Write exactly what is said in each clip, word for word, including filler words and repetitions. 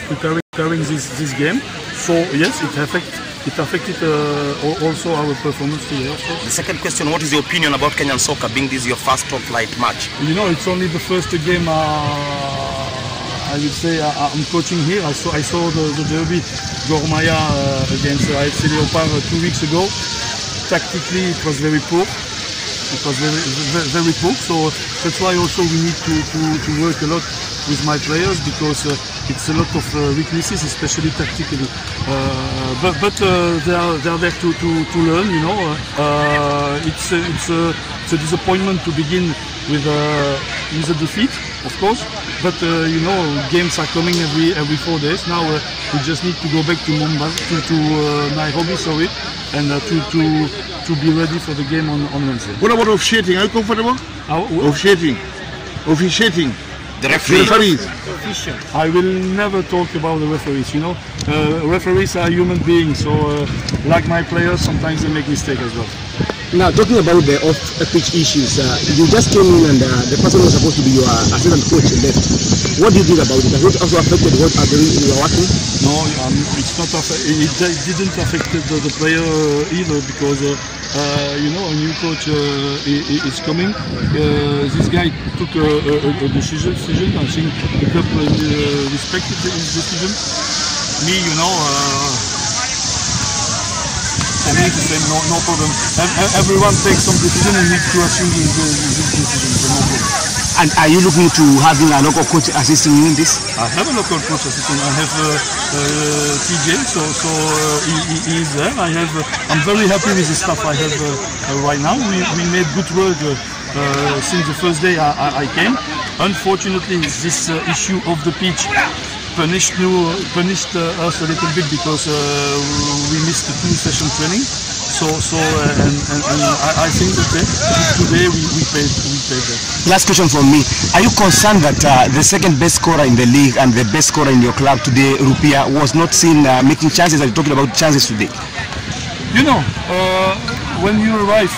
for preparing, preparing this, this game. So yes, it affects. It affected uh, also our performance here. The second question, what is your opinion about Kenyan soccer being this your first top flight match? You know, it's only the first game, uh, I would say, uh, I'm coaching here. I saw, I saw the, the derby, Gormaya uh, against uh, A F C Leopards uh, two weeks ago. Tactically, it was very poor. It was very, very, very poor. So that's why also we need to, to, to work a lot with my players, because uh, it's a lot of uh, weaknesses, especially tactically. Uh, but but uh, they are they are there to, to, to learn, you know. Uh, it's a, it's, a, it's a disappointment to begin with uh, with a defeat, of course. But uh, you know, games are coming every every four days. Now uh, we just need to go back to Mombasa, to, to uh, Nairobi, sorry, and uh, to to to be ready for the game on, on Wednesday. What about officiating? Are you comfortable? Uh, officiating, officiating. The referees. I will never talk about the referees, you know. Uh, referees are human beings, so uh, like my players, sometimes they make mistakes as well. Now, talking about the off-pitch issues, uh, you just came in and uh, the person who was supposed to be your uh, assistant coach left. What do you think about it? Has it also affected what are doing in your working? No, um, it's not. It, it didn't affect the, the player either, because uh, uh, you know, a new coach uh, is coming. Uh, this guy took a, a, a decision. I think the club uh, respected his decision. Me, you know. Uh, For me, it's the same, no, no problem. Everyone takes some decision and needs to assume the, the, the decision, so no problem. And are you looking to having a local coach assisting you in this? I have a local coach assisting. I have uh, uh, T J, so, so uh, he, he is there. I have, uh, I'm very happy with the staff I have uh, uh, right now. We, we made good work uh, uh, since the first day I, I, I came. Unfortunately, this uh, issue of the pitch Punished, uh, punished uh, us a little bit, because uh, we missed the two session training. So, so, uh, and, and, and I, I think that today we, we paid, we paid that. Last question from me: are you concerned that uh, the second best scorer in the league and the best scorer in your club today, Rupia, was not seen uh, making chances? Are you talking about chances today? You know, uh, when you arrive,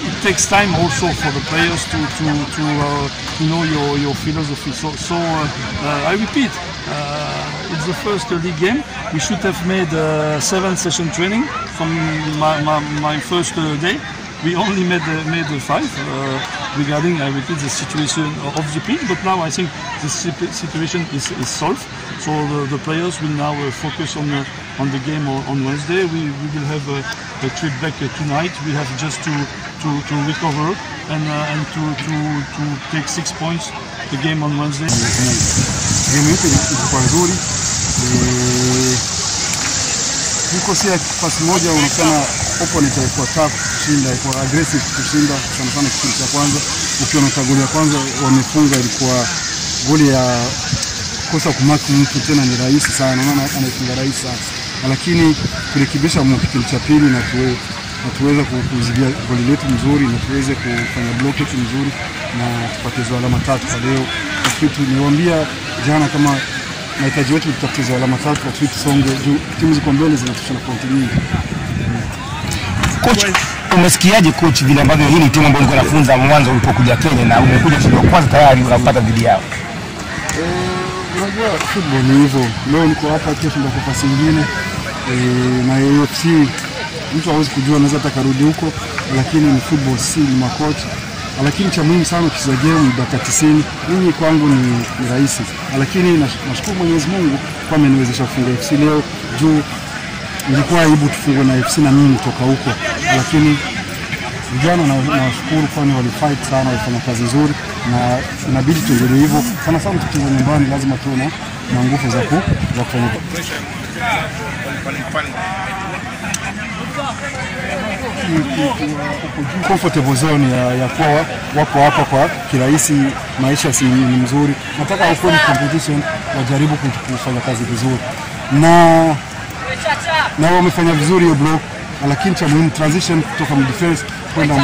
it takes time also for the players to to to, uh, to know your your philosophy. So so uh, uh, I repeat, uh, it's the first league game. We should have made uh, seven session training from my my, my first uh, day. We only made uh, made five. Uh, regarding I repeat the situation of the pitch, but now I think the situation is, is solved. So the, the players will now uh, focus on the on the game on Wednesday. We we will have a, a trip back uh, tonight. We have just to. To, to recover and, uh, and to, to, to take six points the game on Wednesday. Realmente ilikuwa nzuri, kukosea pasi moja unaona opponent alikuwa tough kushinda, alikuwa aggressive kushinda sana sana. Kipindi cha kwanza ukiona goli ya kwanza wamefunga ilikuwa goli ya kosa kumaki mtu tena, ni rahisi sana, unaona anafunga rahisi sana, lakini kurekebisha kipindi cha pili na tuwe na tuweza kuzibia goli letu mzuri na tuweze kufanya block yetu mzuri na tupate zao alama tatu kwa leo. Kitu niwaambia jana, kama mahitaji yetu tutapata zao alama tatu kwa tweet songe juu timu ziko mbele zinatosha na point nyingi. Coach, umesikiaje coach vile ambavyo hii ni timu ambayo ulikuwa unafunza mwanzo ulipokuja Kenya na umekuja shule ya kwanza tayari unapata video yao? Eh, unajua football ni hivyo. Leo niko hapa kesho ndo kwa pasi nyingine. Eh, na hiyo timu mtu hawezi kujua anaweza takarudi huko, lakini ni football, si ni makocha. Lakini cha muhimu sana kucheza game dakika tisini mimi kwangu ni, ni rahisi, lakini nashukuru Mwenyezi Mungu kwa ameniwezesha kufunga A F C leo, juu nilikuwa aibu tufunge na A F C na mimi kutoka huko, lakini vijana nawashukuru kwa ni walifight sana, walifanya kazi nzuri na inabidi tuendelee hivyo sana sana. Tukiwa nyumbani lazima tuone na nguvu za ku za kufanya. Comfortable zone ya, ya kuwa wako hapa kwa kirahisi, maisha si ni mzuri. Nataka wafanye competition, wajaribu kufanya kazi vizuri na na wamefanya vizuri hiyo block, lakini cha muhimu transition kutoka mid defense kwenda